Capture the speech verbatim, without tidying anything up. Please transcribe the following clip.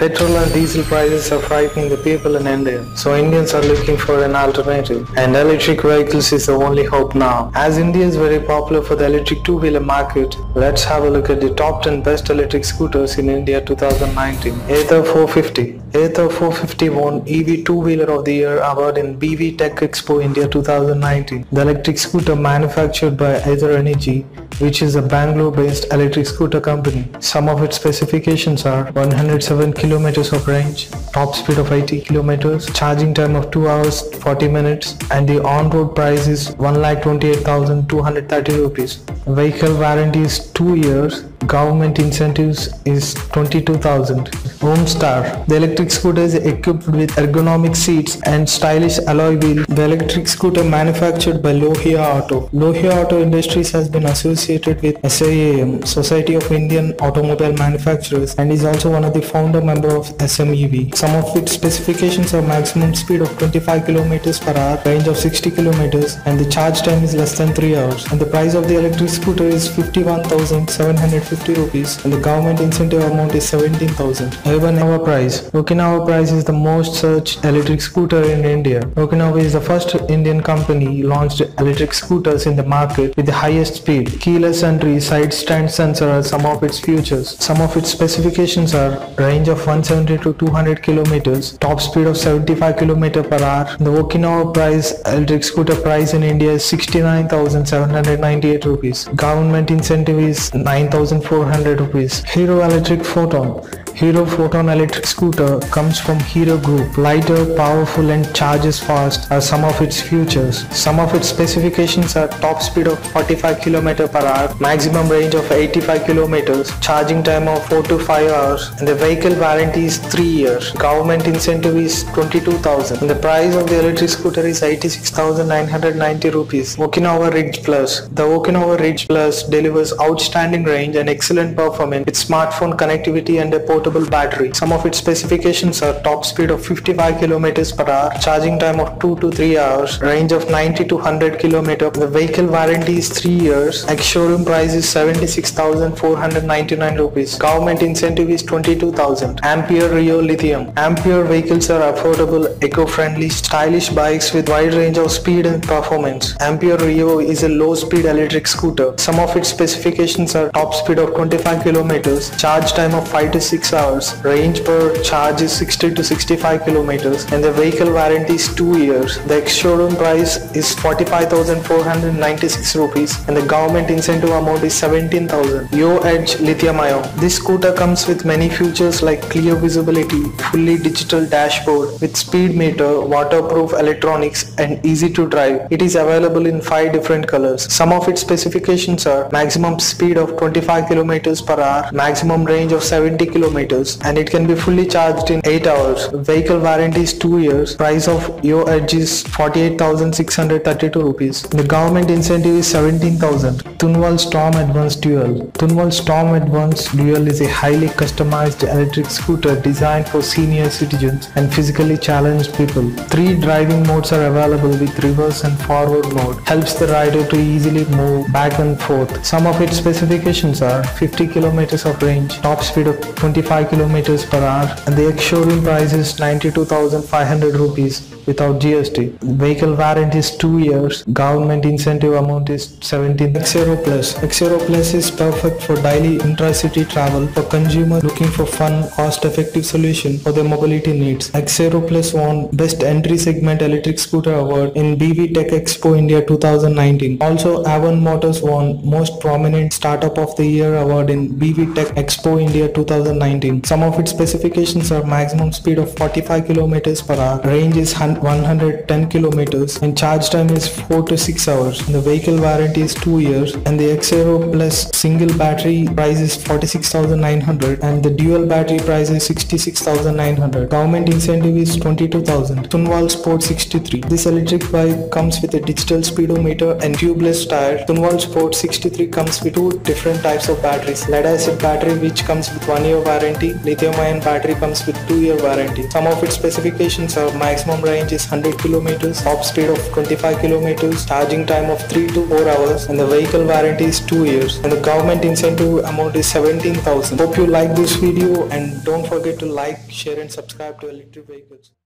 Petrol and diesel prices are frightening the people in India, so Indians are looking for an alternative, and electric vehicles is the only hope now. As India is very popular for the electric two-wheeler market, let's have a look at the top ten best electric scooters in India twenty nineteen. Ather four fifty. Ather four fifty won E V two-wheeler of the year award in B V Tech Expo India twenty nineteen. The electric scooter manufactured by Ather Energy, which is a Bangalore-based electric scooter company. Some of its specifications are one hundred seven kilometers of range, top speed of eighty kilometers, charging time of two hours forty minutes, and the on-road price is one lakh twenty-eight thousand two hundred thirty rupees. Vehicle warranty is two years. Government incentives is twenty-two thousand. OMA STAR. The electric scooter is equipped with ergonomic seats and stylish alloy wheel. The electric scooter manufactured by Lohia Auto. Lohia Auto Industries has been associated with SIAM, Society of Indian Automobile Manufacturers, and is also one of the founder member of S M E V. Some of its specifications are maximum speed of twenty-five kilometers per hour, range of sixty kilometers, and the charge time is less than three hours. And the price of the electric scooter is fifty-one thousand seven hundred fifty rupees, and the government incentive amount is seventeen thousand. Okinawa price. Okinawa price is the most searched electric scooter in India. Okinawa is the first Indian company launched electric scooters in the market with the highest speed. Keyless entry, side stand sensor are some of its features. Some of its specifications are range of one hundred seventy to two hundred kilometers, top speed of seventy-five kilometers per hour. The Okinawa price electric scooter price in India is sixty-nine thousand seven hundred ninety-eight rupees. Government incentive is nine thousand four hundred rupees. Hero Electric Photon. Hero Photon electric scooter comes from Hero Group. Lighter, powerful, and charges fast are some of its features. Some of its specifications are top speed of forty-five kilometers per hour, maximum range of eighty-five kilometers, charging time of four to five hours, and the vehicle warranty is three years. Government incentive is twenty-two thousand, and the price of the electric scooter is eighty-six thousand nine hundred ninety rupees. Okinawa Ridge Plus. The Okinawa Ridge Plus delivers outstanding range and excellent performance with smartphone connectivity and a portable battery. Some of its specifications are top speed of fifty-five kilometers per hour, charging time of two to three hours, range of ninety to one hundred kilometers. The vehicle warranty is three years. Ex-showroom price is seventy-six thousand four hundred ninety-nine rupees. Government incentive is twenty-two thousand. Ampere Rio Lithium. Ampere vehicles are affordable, eco-friendly, stylish bikes with wide range of speed and performance. Ampere Rio is a low-speed electric scooter. Some of its specifications are top speed of twenty-five kilometers, charge time of five to six hours. Range per charge is sixty to sixty-five kilometers, and the vehicle warranty is two years. The ex-showroom price is forty-five thousand four hundred ninety-six rupees, and the government incentive amount is seventeen thousand. Yo Edge Lithium-ion. This scooter comes with many features like clear visibility, fully digital dashboard with speed meter, waterproof electronics, and easy to drive. It is available in five different colors. Some of its specifications are maximum speed of twenty-five kilometers per hour, maximum range of seventy kilometers, and it can be fully charged in eight hours. Vehicle warranty is two years. Price of Yo Edge is forty-eight thousand six hundred thirty-two rupees. The government incentive is seventeen thousand. Tunwal Storm Advanced Dual. Tunwal Storm Advanced Dual is a highly customized electric scooter designed for senior citizens and physically challenged people. Three driving modes are available with reverse and forward mode. Helps the rider to easily move back and forth. Some of its specifications are fifty kilometers of range, top speed of twenty-five kilometers per hour, and the ex-showroom price is ninety-two thousand five hundred rupees without G S T. The vehicle warranty is two years. Government incentive amount is seventeen. Xero+. Xero+ is perfect for daily intra-city travel for consumers looking for fun, cost-effective solution for their mobility needs. Xero+ won Best Entry Segment Electric Scooter Award in B V Tech Expo India twenty nineteen. Also, Avan Motors won Most Prominent Startup of the Year Award in B V Tech Expo India twenty nineteen. Some of its specifications are maximum speed of forty-five kilometers per hour, range is one hundred ten kilometers, and charge time is four to six hours. The vehicle warranty is two years, and the Xero Plus single battery price is forty-six thousand nine hundred, and the dual battery price is sixty-six thousand nine hundred. Government incentive is twenty-two thousand. Tunwal Sport sixty-three. This electric bike comes with a digital speedometer and tubeless tire. Tunwal Sport sixty-three comes with two different types of batteries. Lead-acid battery, which comes with one year warranty. Lithium-ion battery comes with two year warranty. Some of its specifications are maximum range range is one hundred kilometers, top speed of twenty-five kilometers, charging time of three to four hours, and the vehicle warranty is two years, and the government incentive amount is seventeen thousand. Hope you like this video and don't forget to like, share and subscribe to Electric Vehicles.